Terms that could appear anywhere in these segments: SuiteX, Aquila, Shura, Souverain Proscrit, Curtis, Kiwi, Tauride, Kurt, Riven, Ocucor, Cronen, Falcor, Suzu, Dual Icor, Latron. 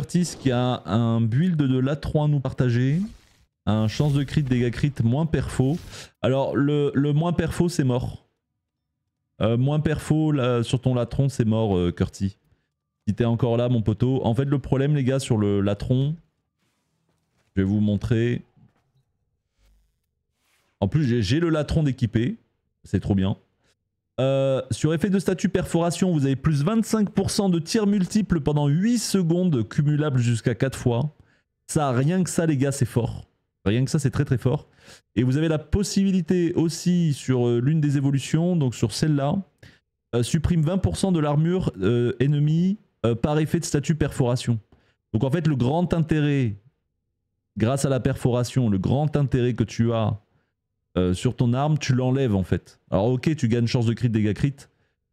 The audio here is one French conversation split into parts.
Curtis qui a un build de lat 3 à nous partager. Un chance de crit, dégâts crit, moins perfo. Alors le moins perfo c'est mort. Moins perfo là, sur ton latron c'est mort Curtis. Si t'es encore là mon poteau. En fait le problème les gars sur le latron, je vais vous montrer. En plus j'ai le latron d'équipé, c'est trop bien. Sur effet de statut perforation, vous avez plus 25% de tirs multiples pendant 8 secondes, cumulables jusqu'à 4 fois. Ça, rien que ça les gars, c'est fort. Rien que ça, c'est très très fort. Et vous avez la possibilité aussi sur l'une des évolutions, donc sur celle-là, supprime 20% de l'armure ennemie par effet de statut perforation. Donc en fait, le grand intérêt, grâce à la perforation, le grand intérêt que tu as sur ton arme, tu l'enlèves en fait. Alors ok, tu gagnes chance de crit, dégâts crit,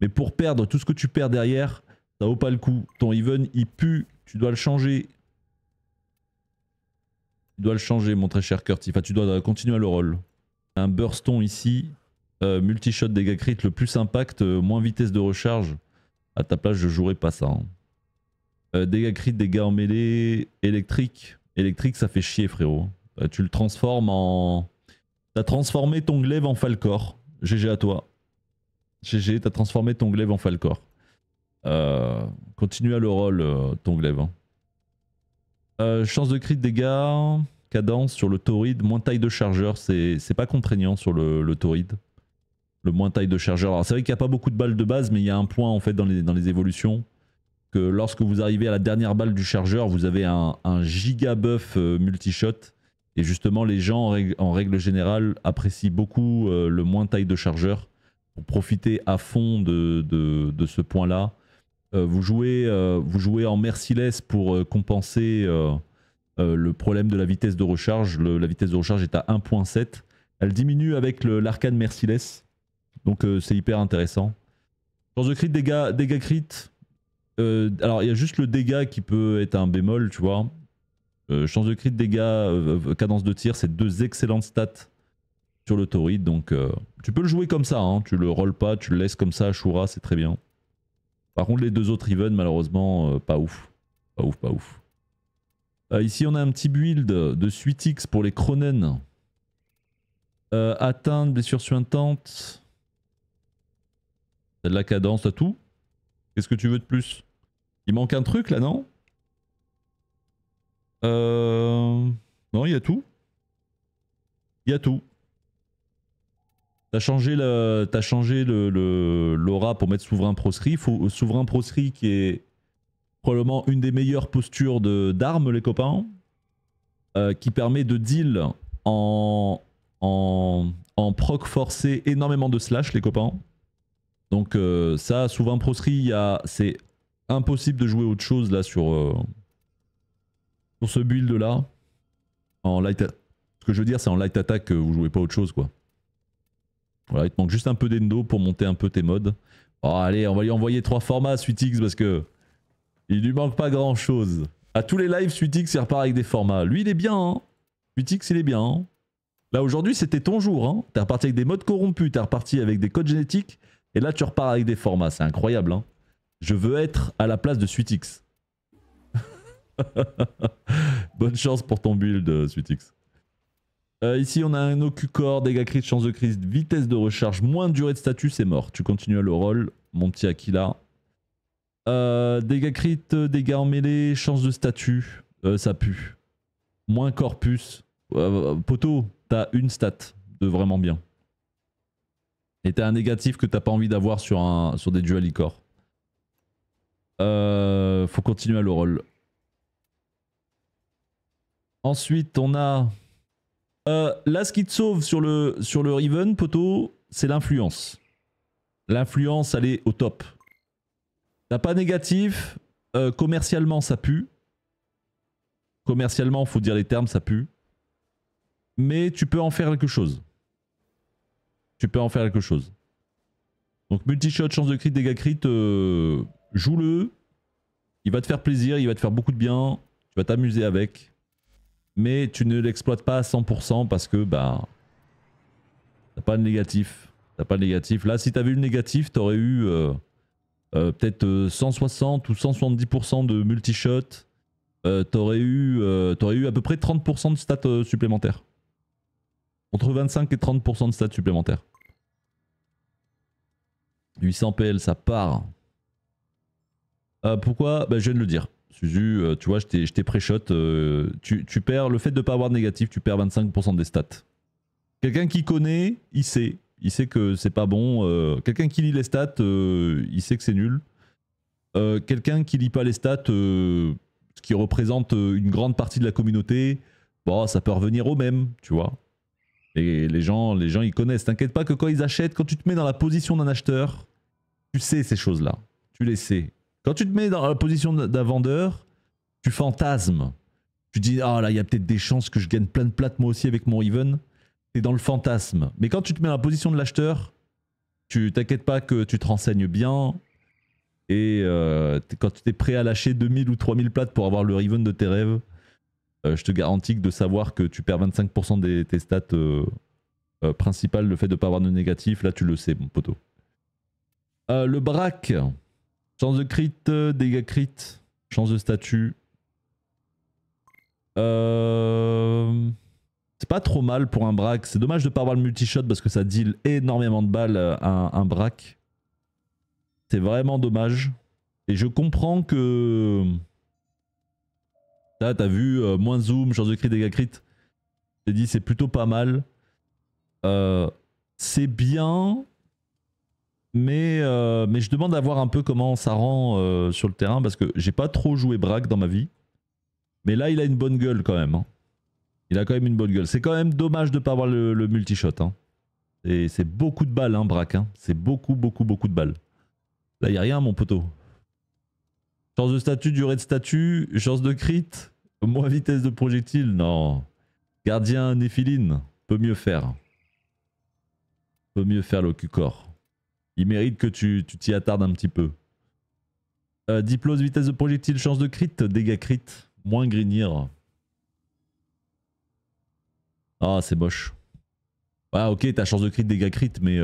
mais pour perdre tout ce que tu perds derrière, ça vaut pas le coup. Ton even, il pue, tu dois le changer. Tu dois le changer, mon très cher Kurt. Enfin, tu dois continuer à le roll. Un burston ici, multi-shot, dégâts crit, le plus impact, moins vitesse de recharge. À ta place, je jouerai pas ça. Hein. Dégâts crit, dégâts en mêlée, électrique. Électrique, ça fait chier, frérot. Tu le transformes en... T'as transformé ton glaive en Falcor. GG à toi. GG, t'as transformé ton glaive en Falcor. Continue à le roll, ton glaive. Hein. Chance de crit, dégâts, cadence sur le tauride, moins taille de chargeur. C'est pas contraignant sur le tauride. Le moins taille de chargeur. Alors c'est vrai qu'il n'y a pas beaucoup de balles de base, mais il y a un point en fait dans les évolutions. Que lorsque vous arrivez à la dernière balle du chargeur, vous avez un giga buff multi-shot. Et justement, les gens, en règle générale, apprécient beaucoup le moins taille de chargeur pour profiter à fond de ce point-là. Vous jouez en merciless pour compenser le problème de la vitesse de recharge. La vitesse de recharge est à 1.7. Elle diminue avec l'arcane merciless. Donc c'est hyper intéressant. Chance de crit, dégâts crit. Alors il y a juste le dégât qui peut être un bémol, tu vois. Chance de crit, dégâts, cadence de tir, c'est deux excellentes stats sur le tauride. Donc tu peux le jouer comme ça, hein, tu le rolls pas, tu le laisses comme ça à Shura, c'est très bien. Par contre les deux autres Riven malheureusement pas ouf. Pas ouf, pas ouf. Ici on a un petit build de SuiteX pour les Cronen. Atteinte, blessure suintante. T'as de la cadence, t'as tout. Qu'est-ce que tu veux de plus? Il manque un truc là non? Non, il y a tout. Il y a tout. T'as changé l'aura pour mettre Souverain Proscrit. Souverain Proscrit qui est probablement une des meilleures postures d'armes, les copains. Qui permet de deal en proc forcé énormément de slash, les copains. Donc ça, Souverain Proscrit, c'est impossible de jouer autre chose là sur... ce build là en light, ce que je veux dire c'est en light attack, vous jouez pas autre chose quoi. Voilà, il te manque juste un peu d'endo pour monter un peu tes modes. Oh, allez, on va lui envoyer 3 formats à SuiteX parce que il lui manque pas grand chose. À tous les lives SuiteX il repart avec des formats. Lui il est bien hein. SuiteX il est bien hein. Là aujourd'hui c'était ton jour hein. T'es reparti avec des modes corrompus, t'es reparti avec des codes génétiques et là tu repars avec des formats, c'est incroyable hein. Je veux être à la place de SuiteX. Bonne chance pour ton build SuiteX. Ici on a un OQ-Core, dégâts crit, chance de crit, vitesse de recharge, moins durée de statut, c'est mort. Tu continues à le roll, mon petit Aquila. Dégâts crit, dégâts en mêlée, chance de statut, ça pue. Moins corpus. Poteau, t'as une stat de vraiment bien. Et t'as un négatif que t'as pas envie d'avoir sur des dual icor. Faut continuer à le roll. Ensuite, on a... là, ce qui te sauve sur le Riven, poteau, c'est l'influence. L'influence, elle est au top. T'as pas négatif. Commercialement, ça pue. Commercialement, faut dire les termes, ça pue. Mais tu peux en faire quelque chose. Tu peux en faire quelque chose. Donc, multi-shot, chance de crit, dégâts crit, joue-le. Il va te faire plaisir, il va te faire beaucoup de bien. Tu vas t'amuser avec. Mais tu ne l'exploites pas à 100% parce que bah, t'as pas de négatif. T'as pas de négatif. Là, si t'avais eu le négatif, t'aurais eu peut-être 160 ou 170% de multi-shot, t'aurais eu à peu près 30% de stats supplémentaires. Entre 25 et 30% de stats supplémentaires. 800 PL, ça part. Pourquoi? Bah, je viens de le dire. Suzu, tu vois, je t'ai pré-shot. Tu perds, le fait de ne pas avoir de négatif, tu perds 25% des stats. Quelqu'un qui connaît, il sait. Il sait que c'est pas bon. Quelqu'un qui lit les stats, il sait que c'est nul. Quelqu'un qui lit pas les stats, ce qui représente une grande partie de la communauté, bon, ça peut revenir au même, tu vois. Et les gens ils connaissent. T'inquiète pas que quand ils achètent, quand tu te mets dans la position d'un acheteur, tu sais ces choses-là. Tu les sais. Quand tu te mets dans la position d'un vendeur, tu fantasmes. Tu dis, ah là, il y a peut-être des chances que je gagne plein de plates moi aussi avec mon Riven. T'es dans le fantasme. Mais quand tu te mets dans la position de l'acheteur, tu t'inquiètes pas que tu te renseignes bien. Et quand tu es prêt à lâcher 2000 ou 3000 plates pour avoir le Riven de tes rêves, je te garantis que de savoir que tu perds 25% des tes stats principales, le fait de ne pas avoir de négatif, là tu le sais, mon poteau. Le braque, chance de crit, dégâts crit, chance de statut. C'est pas trop mal pour un braque, c'est dommage de ne pas avoir le multi-shot parce que ça deal énormément de balles à un braque. C'est vraiment dommage. Et je comprends que... Là, t'as vu, moins zoom, chance de crit, dégâts crit. J'ai dit, c'est plutôt pas mal. C'est bien, mais je demande à voir un peu comment ça rend sur le terrain, parce que j'ai pas trop joué braque dans ma vie. Mais là, il a une bonne gueule quand même. Hein. Il a quand même une bonne gueule. C'est quand même dommage de pas avoir le multi-shot. Hein. Et c'est beaucoup de balles, hein, braque. Hein. C'est beaucoup de balles. Là, il y a rien, mon poteau. Chance de statut, durée de statut, chance de crit, moins vitesse de projectile, non. Gardien néphiline, peut mieux faire. Peut mieux faire l'ocucor. Il mérite que tu t'y attardes un petit peu. Diplose, vitesse de projectile, chance de crit, dégâts crit, moins grignir. Ah, c'est moche. Ah ok, t'as chance de crit, dégâts crit, mais...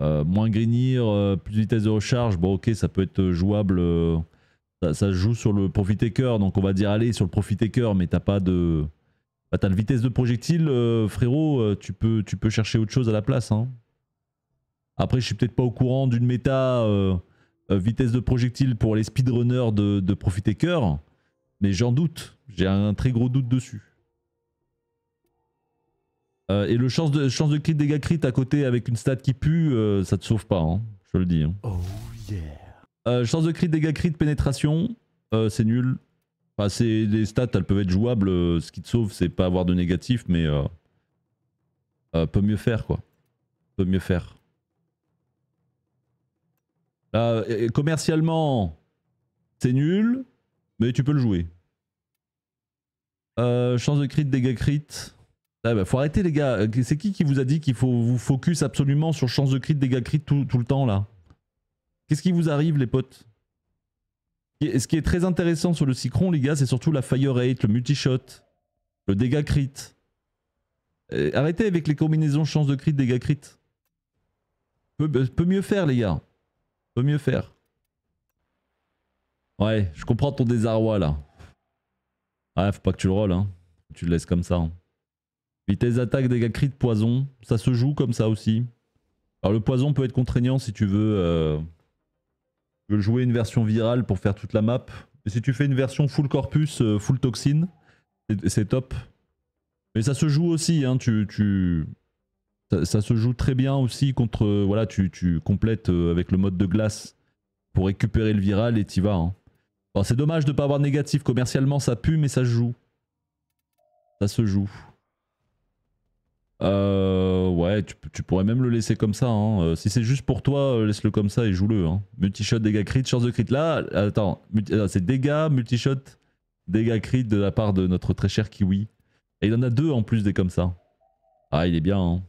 moins greenir, plus de vitesse de recharge, bon ok ça peut être jouable, ça joue sur le profit-taker, donc on va dire allez sur le profit-taker, mais t'as pas de... Bah, t'as le vitesse de projectile, frérot, tu peux chercher autre chose à la place. Hein. Après je suis peut-être pas au courant d'une méta vitesse de projectile pour les speedrunners de profit-taker, mais j'en doute, j'ai un très gros doute dessus. Et le chance de crit, dégâts crit à côté avec une stat qui pue, ça te sauve pas, hein, je te le dis. Hein. Oh yeah. Chance de crit, dégâts crit, pénétration, c'est nul. Enfin, les stats, elles peuvent être jouables, ce qui te sauve, c'est pas avoir de négatif, mais peut mieux faire, quoi. Peut mieux faire. Là, commercialement, c'est nul, mais tu peux le jouer. Chance de crit, dégâts crit... Ah bah faut arrêter les gars, c'est qui vous a dit qu'il faut vous focus absolument sur chance de crit, dégâts crit tout le temps là? Qu'est-ce qui vous arrive les potes? Ce qui est très intéressant sur le Cicron les gars, c'est surtout la fire rate, le multi-shot, le dégâts crit. Et arrêtez avec les combinaisons chance de crit, dégâts crit. Peut mieux faire les gars, peut mieux faire. Ouais, je comprends ton désarroi là. Ah faut pas que tu le rolles hein, tu le laisses comme ça. Hein. Vitesse d'attaque, dégâts crit, poison. Ça se joue comme ça aussi. Alors le poison peut être contraignant si tu veux jouer une version virale pour faire toute la map. Et si tu fais une version full corpus, full toxine, c'est top. Mais ça se joue aussi. Hein, ça se joue très bien aussi contre... Voilà, tu complètes avec le mode de glace pour récupérer le viral et t'y vas. Hein. Bon, c'est dommage de ne pas avoir de négatif. Commercialement, ça pue, mais ça se joue. Ça se joue. Ouais, tu pourrais même le laisser comme ça. Hein. Si c'est juste pour toi, laisse-le comme ça et joue-le. Hein. Multishot, dégâts crit, chance de crit. Là, attends, c'est dégâts, multishot, dégâts crit de la part de notre très cher Kiwi. Et il en a deux en plus des comme ça. Ah, il est bien. Hein.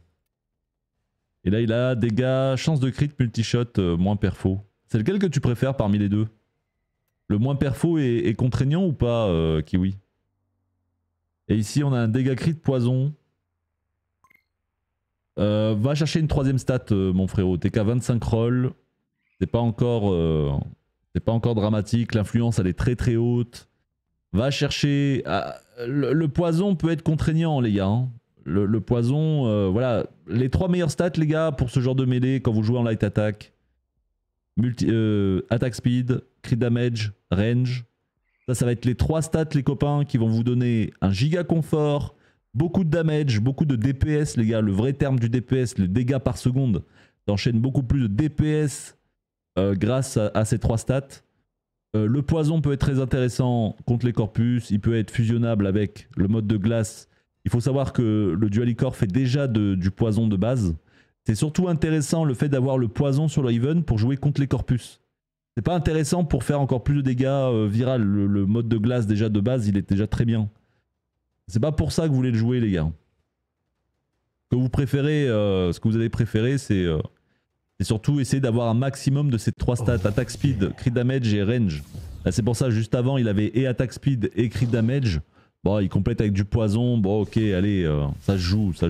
Et là, il a dégâts, chance de crit, multishot, moins perfo. C'est lequel que tu préfères parmi les deux? Le moins perfo est contraignant ou pas, Kiwi? Et ici, on a un dégâts crit, poison. Va chercher une troisième stat, mon frérot. T'es qu'à 25 rolls. C'est pas encore, C'est pas encore dramatique, l'influence elle est très très haute. Va chercher... Le poison peut être contraignant les gars. Hein. Le poison, voilà. Les 3 meilleures stats les gars pour ce genre de mêlée quand vous jouez en light attack. Attack speed, crit damage, range. Ça va être les 3 stats les copains qui vont vous donner un giga confort, beaucoup de damage, beaucoup de DPS les gars. Le vrai terme du DPS, le dégâts par seconde. T'enchaînes beaucoup plus de DPS grâce à ces 3 stats. Le poison peut être très intéressant contre les corpus, il peut être fusionnable avec le mode de glace. Il faut savoir que le dualicor fait déjà du poison de base. C'est surtout intéressant le fait d'avoir le poison sur le Riven pour jouer contre les corpus. C'est pas intéressant pour faire encore plus de dégâts viral. Le mode de glace déjà de base il est déjà très bien. C'est pas pour ça que vous voulez le jouer les gars. Que vous préférez, ce que vous allez préférer c'est... Et surtout essayer d'avoir un maximum de ces 3 stats, attack speed, crit damage et range. C'est pour ça juste avant il avait et attack speed et crit damage. Bon il complète avec du poison, bon ok allez ça se joue, ça se joue.